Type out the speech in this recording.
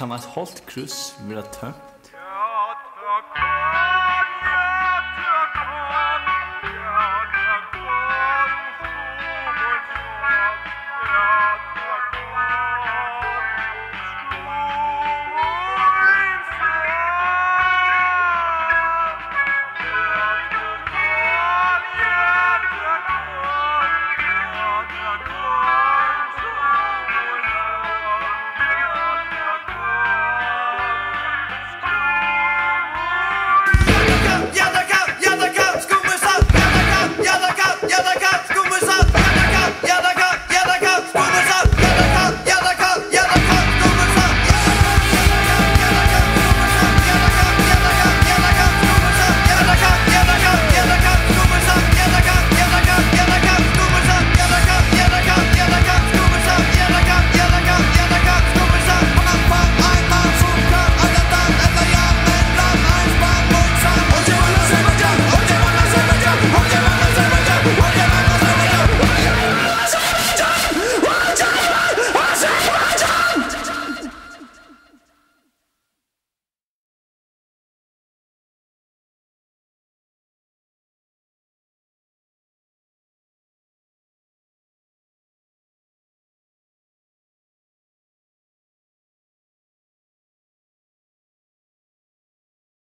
Thomas Holtkrus, Vera Törn.